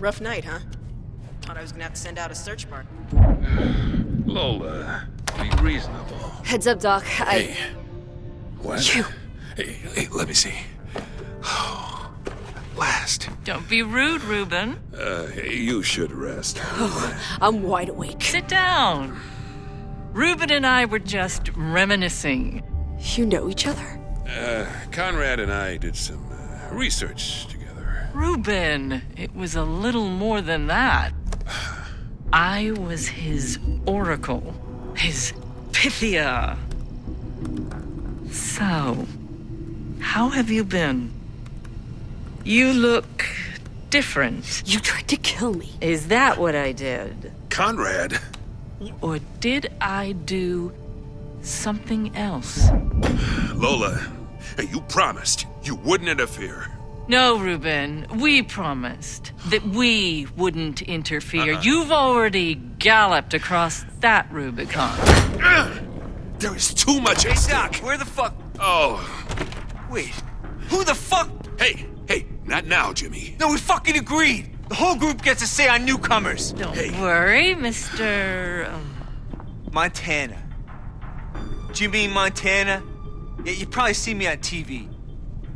Rough night, huh? Thought I was gonna have to send out a search party. Lola, be reasonable. Heads up, Doc. Hey. What? You. Hey, let me see. Oh, last. Don't be rude, Reuben. You should rest. Oh, I'm wide awake. Sit down. Reuben and I were just reminiscing. You know each other? Conrad and I did some research together. Reuben, it was a little more than that. I was his oracle, his Pythia. So, how have you been? You look different. You tried to kill me. Is that what I did? Conrad? Or did I do something else? Lola, you promised you wouldn't interfere. No, Reuben, we promised that we wouldn't interfere. You've already galloped across that Rubicon. There is too much. Hey, Doc, where the fuck? Oh. Wait, who the fuck? Hey, not now, Jimmy. No, we fucking agreed. The whole group gets a say on newcomers. Don't worry, Mr. Montana. Jimmy Montana? Yeah, you probably see me on TV.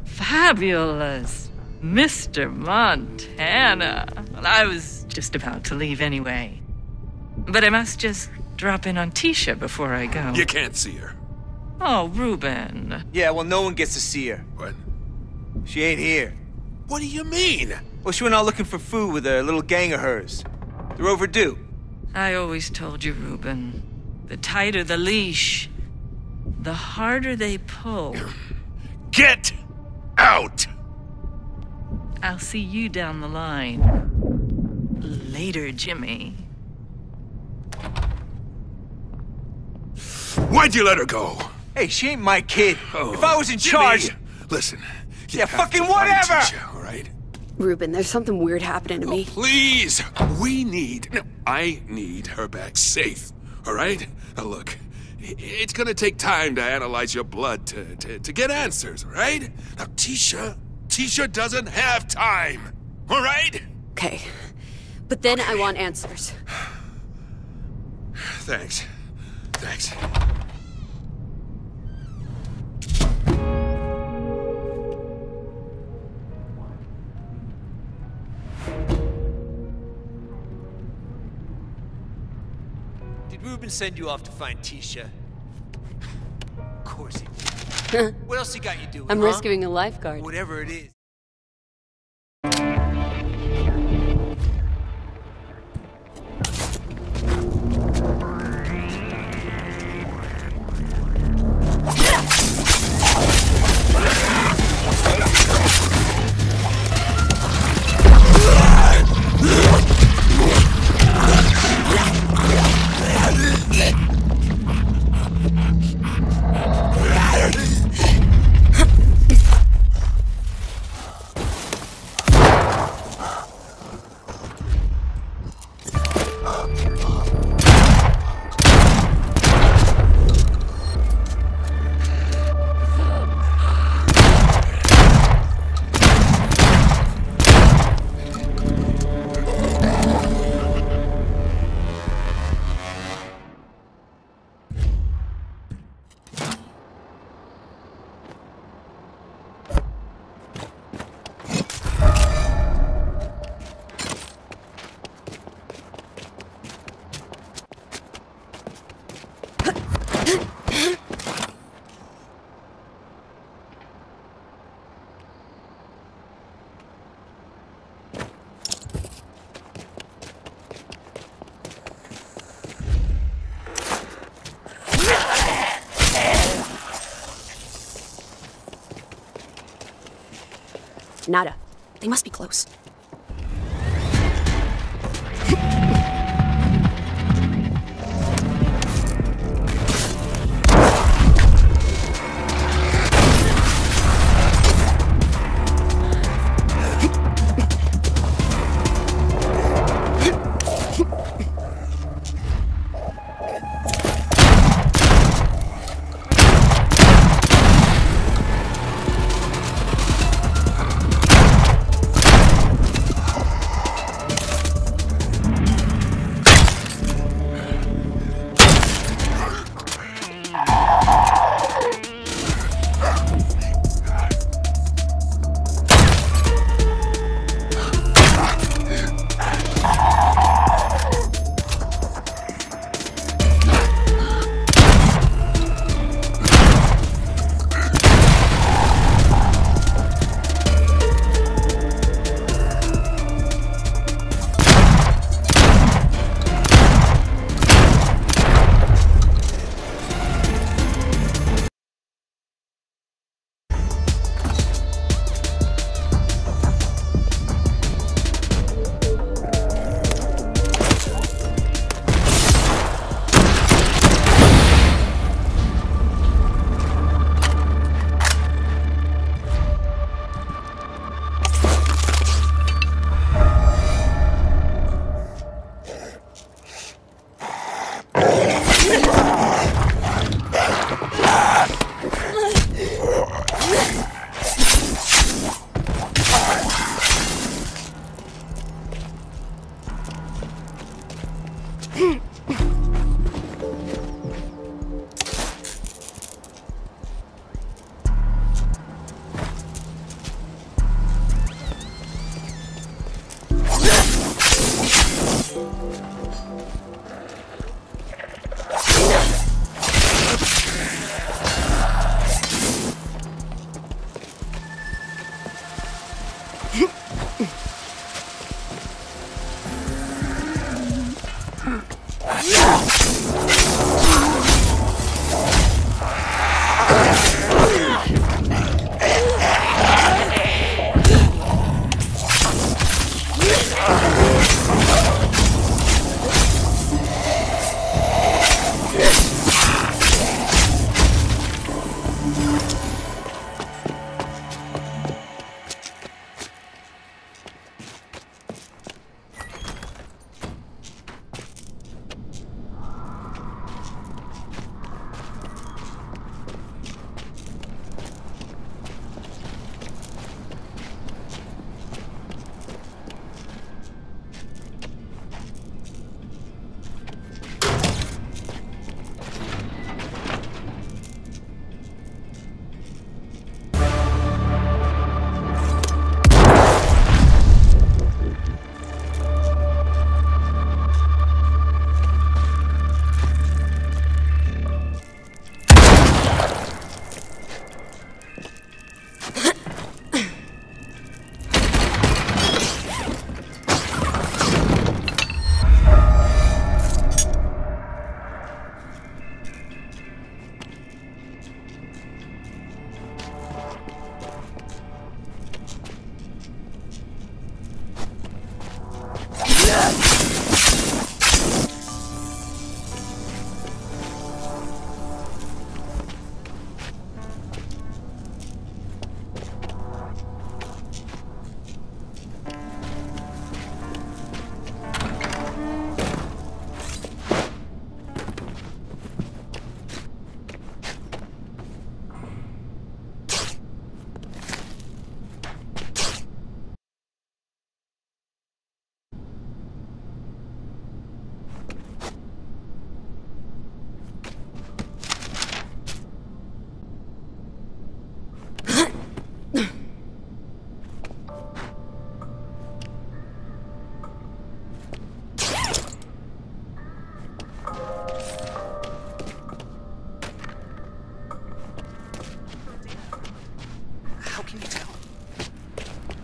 Fabulous. Mr. Montana. Well, I was just about to leave anyway. But I must just drop in on Tisha before I go. You can't see her. Oh, Reuben. Yeah, well, no one gets to see her. What? She ain't here. What do you mean? Well, she went out looking for food with a little gang of hers. They're overdue. I always told you, Reuben. The tighter the leash, the harder they pull. Get out! I'll see you down the line. Later, Jimmy. Why'd you let her go? Hey, she ain't my kid. Oh, if I was in charge... Listen. Yeah, fucking whatever! Tisha, all right? Reuben, there's something weird happening to me. Please! I need her back safe, all right? Now look, it's gonna take time to analyze your blood to get answers, all right? Now, Tisha doesn't have time, all right? Okay, but then I want answers. Thanks. Reuben send you off to find Tisha. Of course he did. What else he got you doing? I'm rescuing a lifeguard. Whatever it is. Nada. They must be close.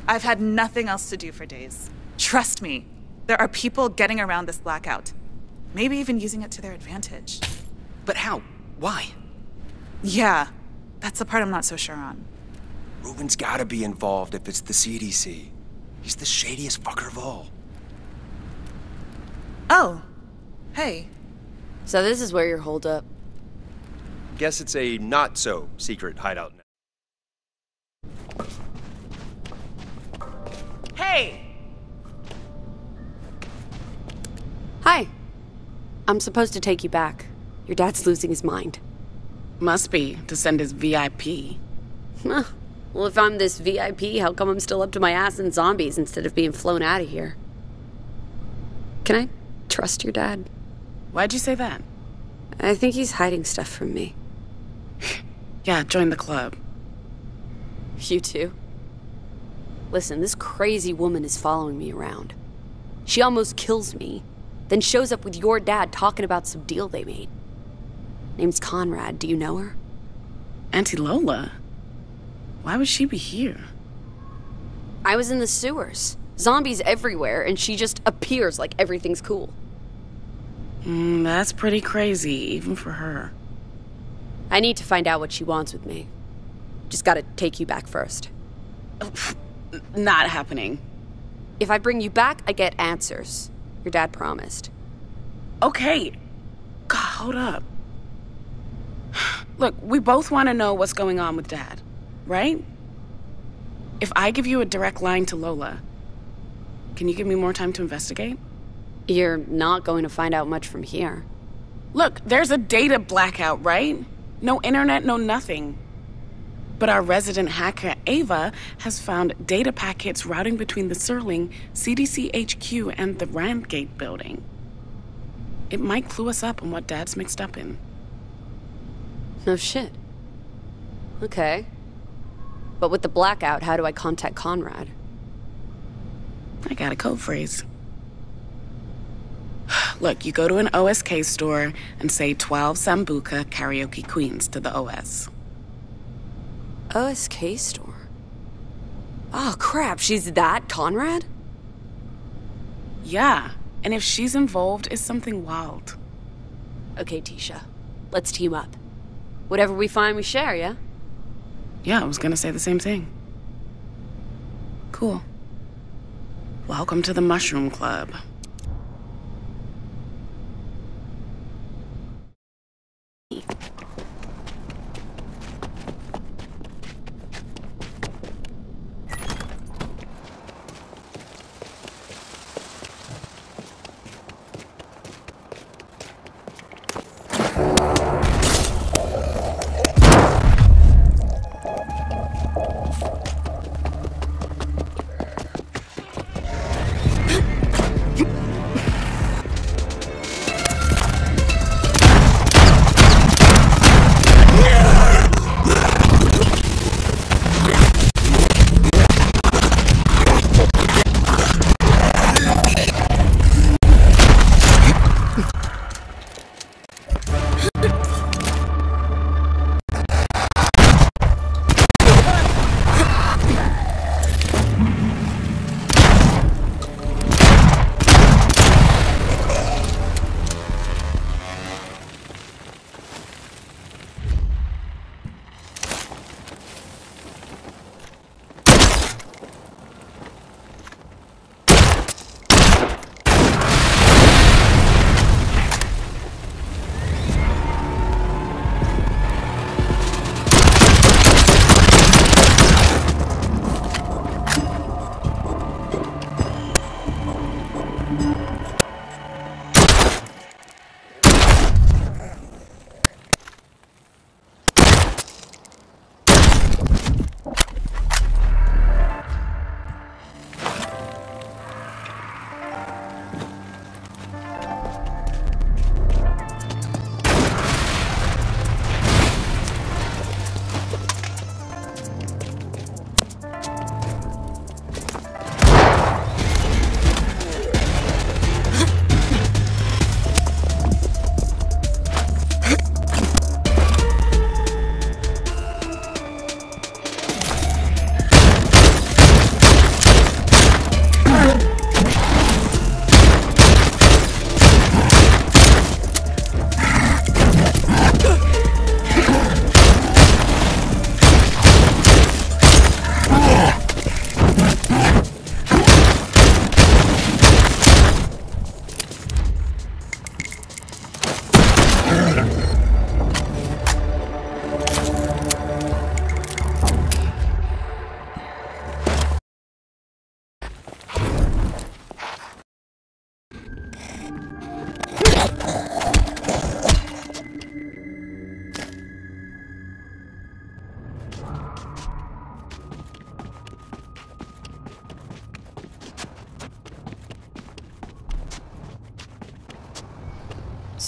I've had nothing else to do for days. Trust me, there are people getting around this blackout. Maybe even using it to their advantage. But how? Why? Yeah, that's the part I'm not so sure on. Ruben's gotta be involved if it's the CDC. He's the shadiest fucker of all. Oh. Hey. So this is where you're holed up. Guess it's a not-so-secret hideout now. Hey! Hi. I'm supposed to take you back. Your dad's losing his mind. Must be, to send his VIP. Huh. Well, if I'm this VIP, how come I'm still up to my ass in zombies instead of being flown out of here? Can I trust your dad? Why'd you say that? I think he's hiding stuff from me. Yeah, join the club. You too? Listen, this crazy woman is following me around. She almost kills me, then shows up with your dad talking about some deal they made. Name's Conrad, do you know her? Auntie Lola? Why would she be here? I was in the sewers. Zombies everywhere, and she just appears like everything's cool. That's pretty crazy, even for her. I need to find out what she wants with me. Just gotta take you back first. Not happening. If I bring you back, I get answers. Your dad promised. Okay. God, hold up. Look, we both want to know what's going on with Dad, right? If I give you a direct line to Lola, can you give me more time to investigate? You're not going to find out much from here. Look, there's a data blackout, right? No internet, no nothing. But our resident hacker, Ava, has found data packets routing between the Serling, CDC HQ, and the Rangegate building. It might clue us up on what Dad's mixed up in. No shit. Okay. But with the blackout, how do I contact Conrad? I got a code phrase. Look, you go to an OSK store and say 12 Sambuca Karaoke Queens to the OS. OSK store? Oh crap, she's that Conrad? Yeah, and if she's involved, it's something wild. Okay, Tisha, let's team up. Whatever we find, we share, yeah? Yeah, I was gonna say the same thing. Cool. Welcome to the Mushroom Club.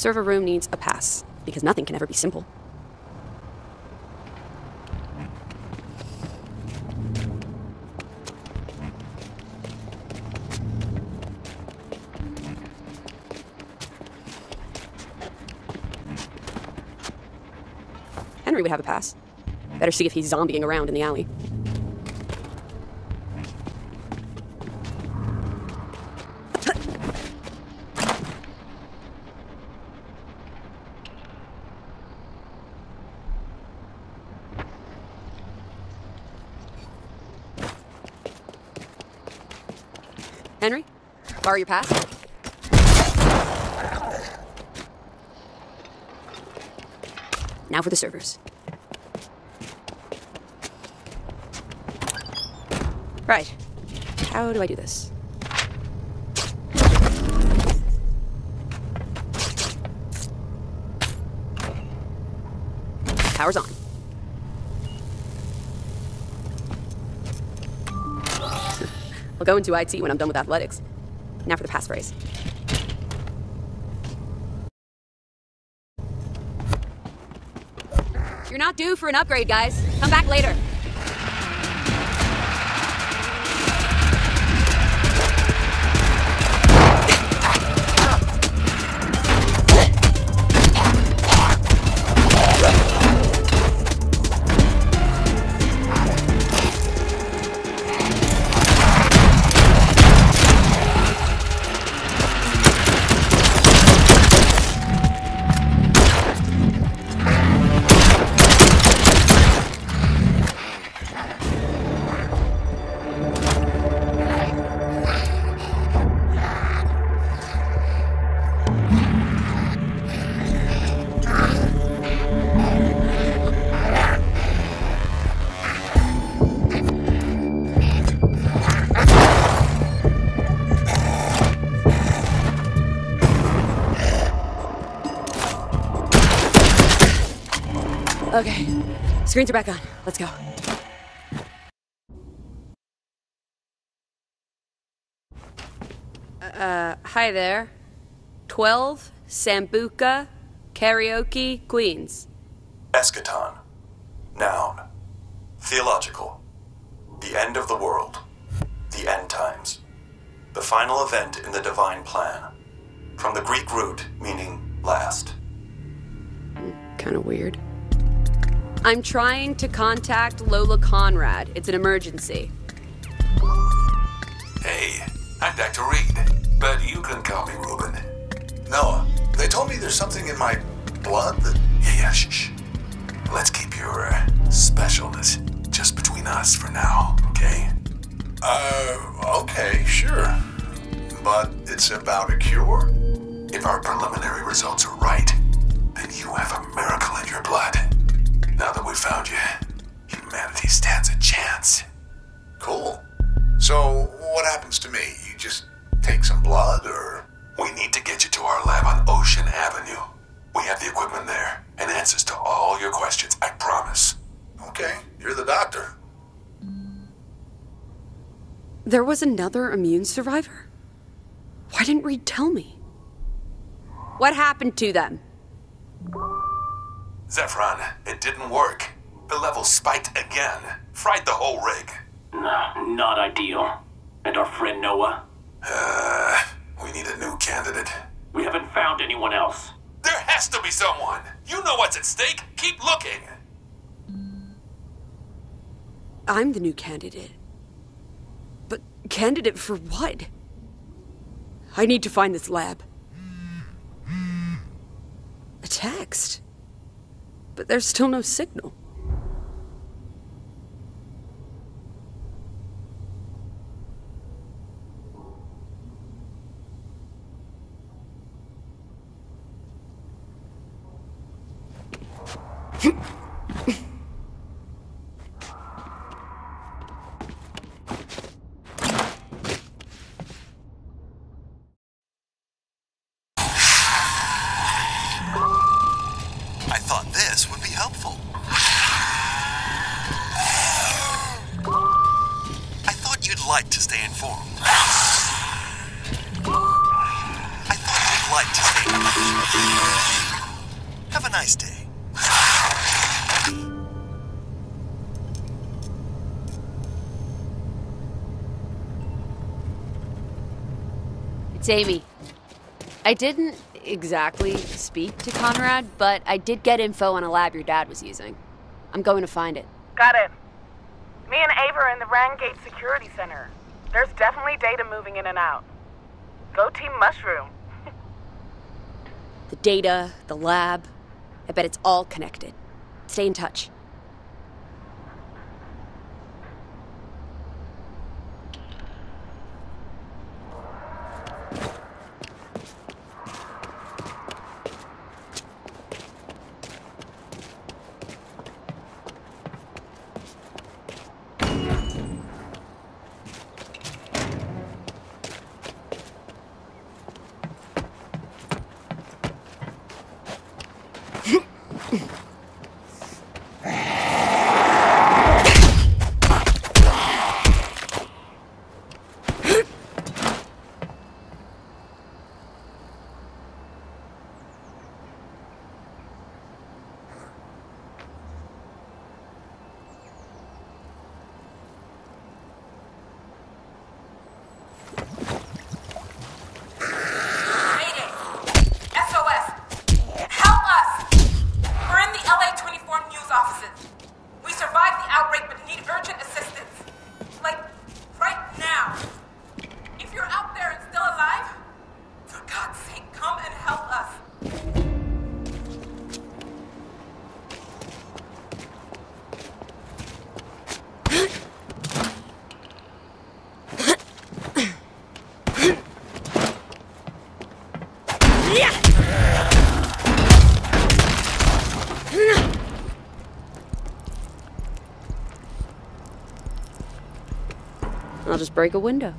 server room needs a pass, because nothing can ever be simple. Henry would have a pass. Better see if he's zombying around in the alley. Henry, borrow your pass. Now for the servers. Right. How do I do this? Power's on. I'll go into IT when I'm done with athletics. Now for the passphrase. You're not due for an upgrade, guys. Come back later. Okay, screens are back on. Let's go. Hi there. 12 Sambuca Karaoke Queens. Eschaton. Noun. Theological. The end of the world. The end times. The final event in the divine plan. From the Greek root meaning last. Kind of weird. I'm trying to contact Lola Conrad. It's an emergency. Hey, I'm Dr. Reed, but you can call me Ruben. Noah, they told me there's something in my blood that... Yeah, shh. Let's keep your specialness just between us for now, okay? Okay, sure. But it's about a cure. If our preliminary results are right, then you have a miracle in your blood. Now that we've found you, humanity stands a chance. Cool. So, what happens to me? You just take some blood, or...? We need to get you to our lab on Ocean Avenue. We have the equipment there, and answers to all your questions, I promise. Okay, you're the doctor. There was another immune survivor? Why didn't Reed tell me? What happened to them? Zephran, it didn't work. The level spiked again. Fried the whole rig. Nah, not ideal. And our friend Noah? We need a new candidate. We haven't found anyone else. There has to be someone! You know what's at stake! Keep looking! I'm the new candidate. But candidate for what? I need to find this lab. A text? But there's still no signal. I thought you'd like to stay. Have a nice day. It's Amy. I didn't exactly speak to Conrad, but I did get info on a lab your dad was using. I'm going to find it. Got it. Me and Ava are in the Rangegate Security Center. There's definitely data moving in and out. Go Team Mushroom. The data, the lab, I bet it's all connected. Stay in touch. I'll just break a window.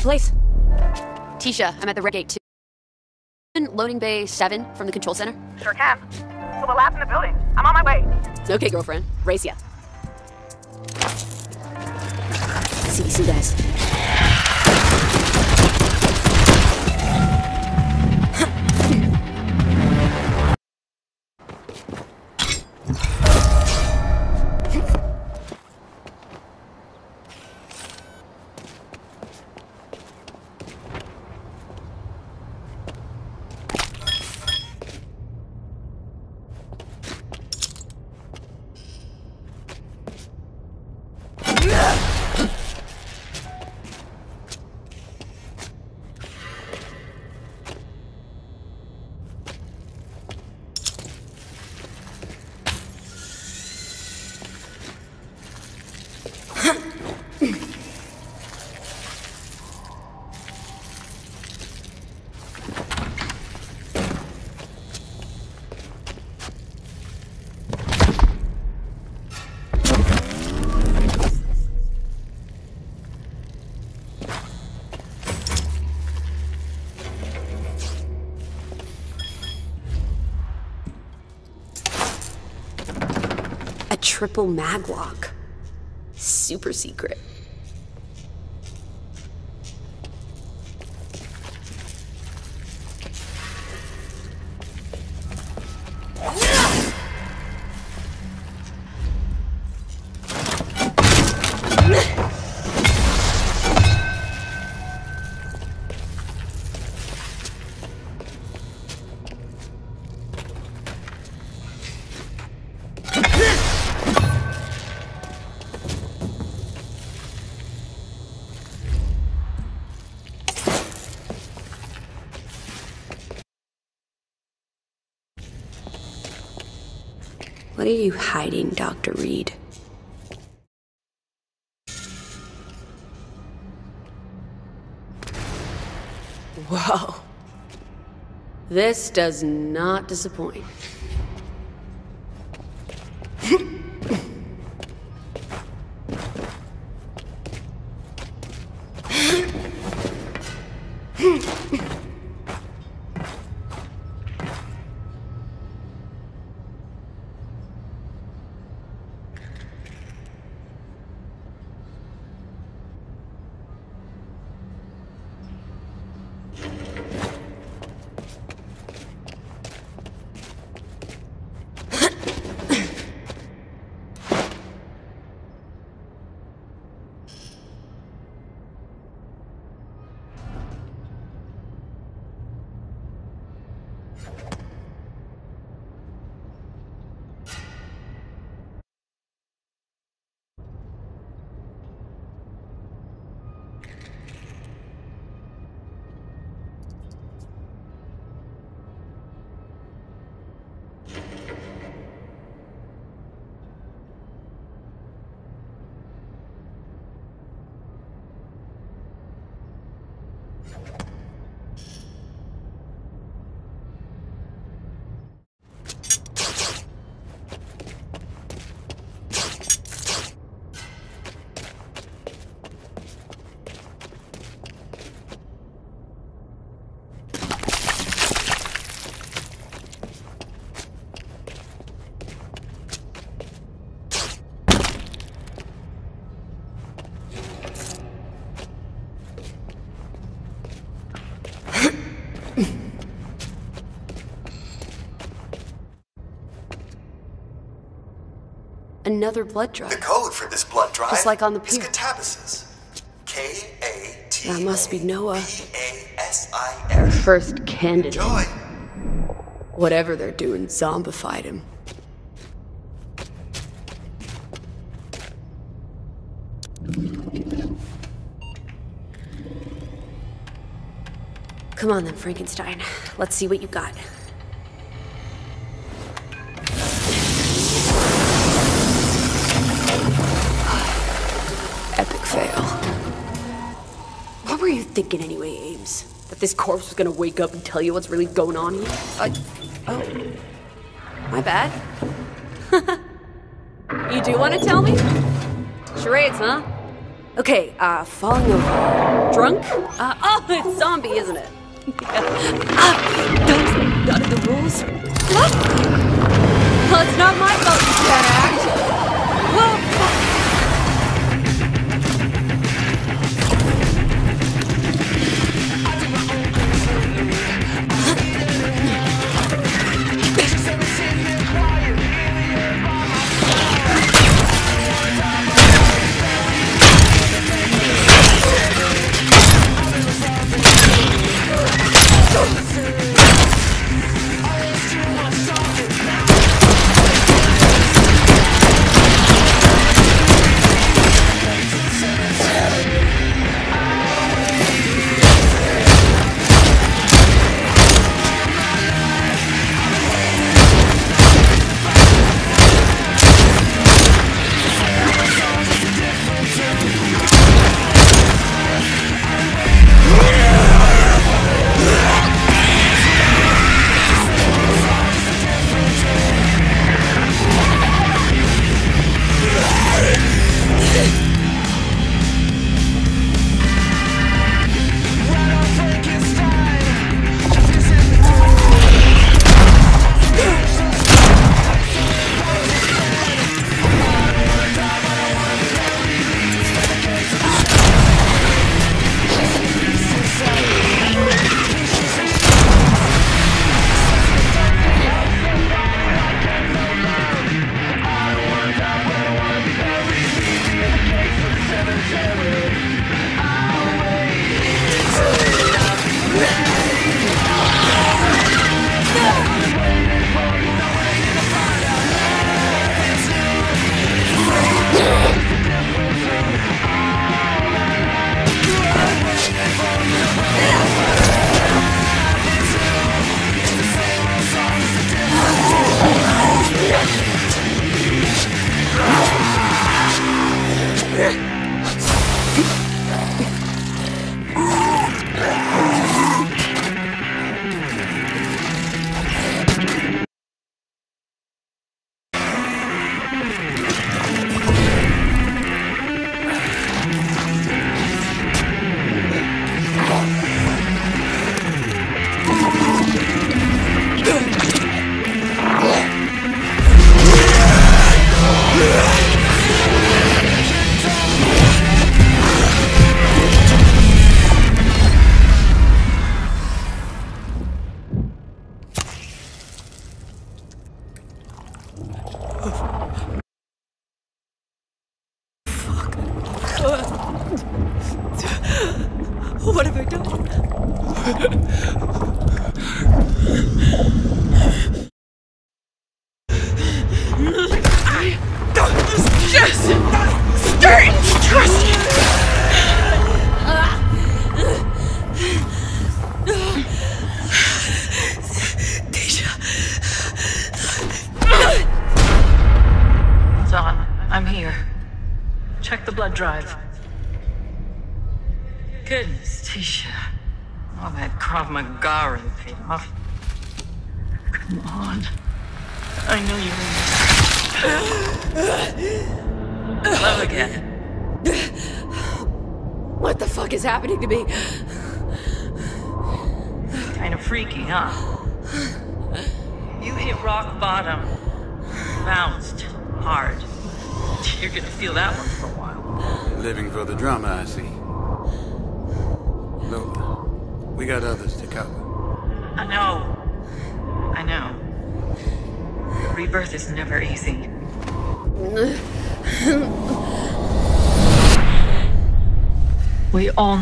place. Tisha, I'm at the Rangegate 2. Loading bay 7 from the control center. Sure can. So the lab's in the building. I'm on my way. Okay, girlfriend. Race ya. CDC guys. Triple maglock. Super secret. What are you hiding, Dr. Reed? Whoa. This does not disappoint. Another blood drive. The code for this blood drive is like on the pier. Katabasis. K-A-T. That must be Noah. P-A-S-I-S. First candidate. Enjoy. Whatever they're doing, zombified him. Come on then, Frankenstein. Let's see what you got. Thinking anyway, Ames, that this corpse was gonna wake up and tell you what's really going on here? Oh. My bad. You do want to tell me? Charades, huh? Okay, falling over. Drunk? Oh, it's zombie, isn't it? None of the rules. What? Well, it's not my fault you can't act. Whoa!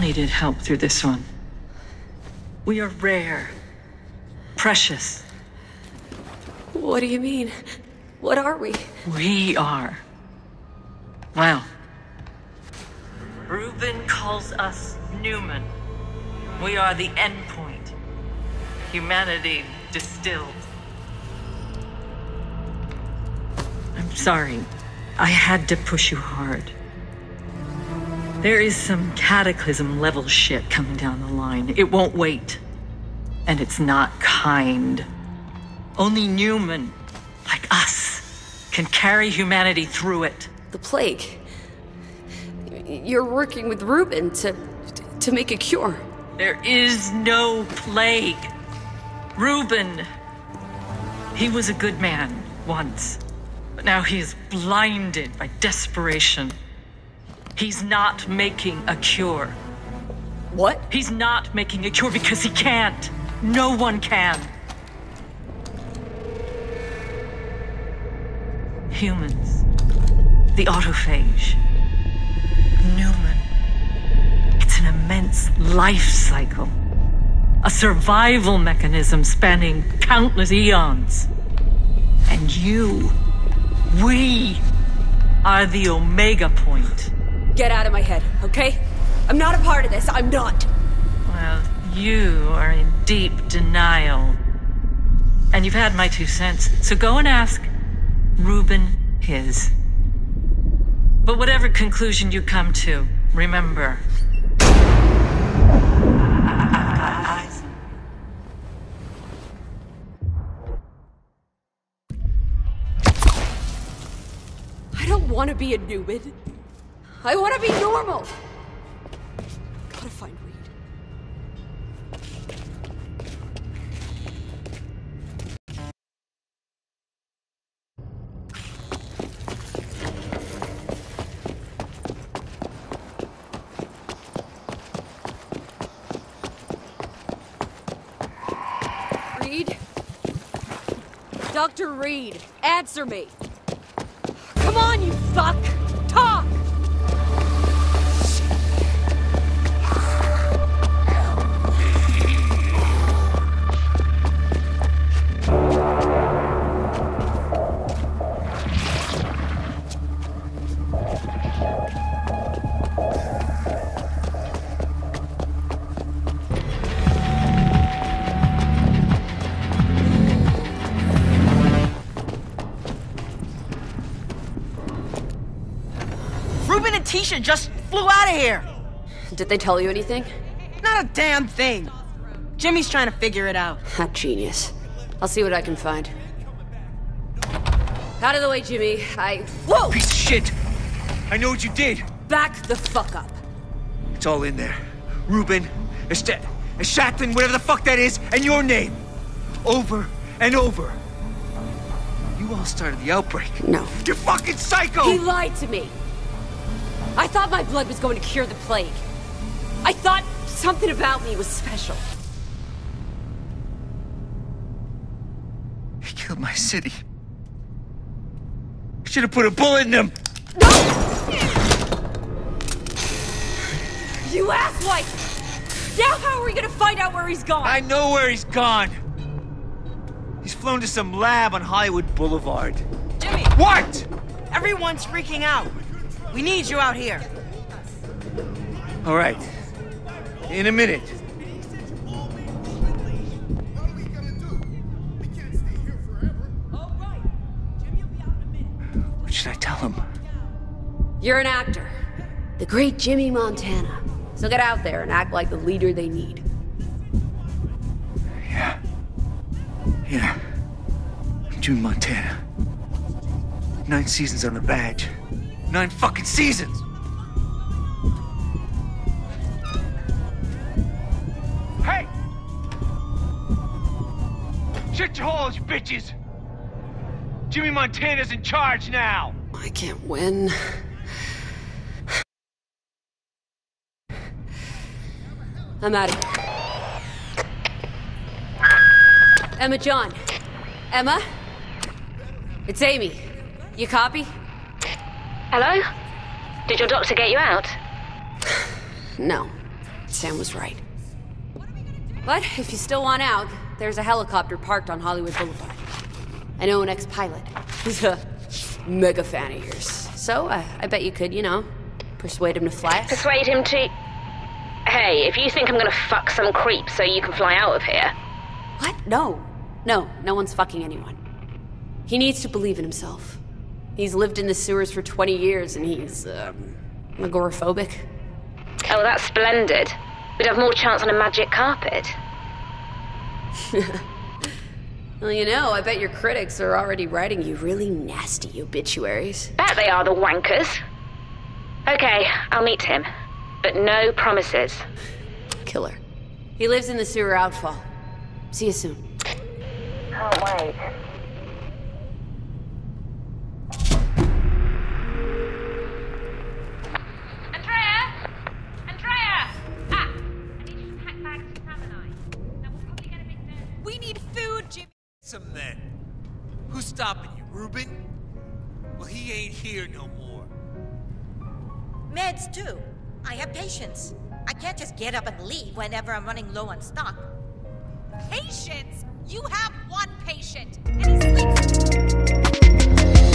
Needed help through this one. We are rare, precious. What do you mean? What are we? We are. Wow. Reuben calls us Nuumen. We are the end point. Humanity distilled. I'm sorry. I had to push you hard. There is some cataclysm-level shit coming down the line. It won't wait. And it's not kind. Only Nuumen, like us, can carry humanity through it. The plague. you're working with Reuben to make a cure. There is no plague. Reuben, he was a good man once, but now he is blinded by desperation. He's not making a cure. What? He's not making a cure because he can't. No one can. Humans, the autophage, Nuumen. It's an immense life cycle, a survival mechanism spanning countless eons. And you, we, are the Omega Point. Get out of my head, okay? I'm not a part of this, I'm not. Well, you are in deep denial. And you've had my 2 cents, so go and ask Reuben his. But whatever conclusion you come to, remember. I don't want to be a Nuumen. I want to be normal. Gotta find Reed. Dr. Reed, answer me! Come on, you fuck! Talk! Tisha just flew out of here! Did they tell you anything? Not a damn thing! Jimmy's trying to figure it out. Ha, genius. I'll see what I can find. Out of the way, Jimmy. Whoa! Piece of shit! I know what you did! Back the fuck up! It's all in there. Reuben, Estet, Shaqlin, whatever the fuck that is, and your name! Over and over. You all started the outbreak. No. You're fucking psycho! He lied to me! I thought my blood was going to cure the plague. I thought something about me was special. He killed my city. I should have put a bullet in him! No! You asswipe! Now how are we gonna find out where he's gone? I know where he's gone! He's flown to some lab on Hollywood Boulevard. Jimmy! What?! Everyone's freaking out. We need you out here. All right. In a minute. What are we gonna do? We can't stay here forever. All right. Jimmy will be out in a minute. What should I tell him? You're an actor. The great Jimmy Montana. So get out there and act like the leader they need. Yeah. Yeah. June Montana. 9 seasons on the badge. 9 fucking seasons! Hey! Shut your holes, you bitches! Jimmy Montana's in charge now! I can't win. I'm out of here. Emma John. Emma? It's Amy. You copy? Hello? Did your doctor get you out? No. Sam was right. But if you still want out, there's a helicopter parked on Hollywood Boulevard. I know an ex-pilot. He's a mega fan of yours. So, I bet you could, you know, persuade him to fly. Persuade him to... Hey, if you think I'm gonna fuck some creep so you can fly out of here... What? No. No one's fucking anyone. He needs to believe in himself. He's lived in the sewers for 20 years, and he's, agoraphobic. Oh, that's splendid. We'd have more chance on a magic carpet. Well, you know, I bet your critics are already writing you really nasty obituaries. Bet they are, the wankers. Okay, I'll meet him. But no promises. Killer. He lives in the sewer outfall. See you soon. Oh, wait. Stopping you, Ruben? Well, he ain't here no more. Meds, too. I have patience. I can't just get up and leave whenever I'm running low on stock. Patience? You have one patient, and he sleeps.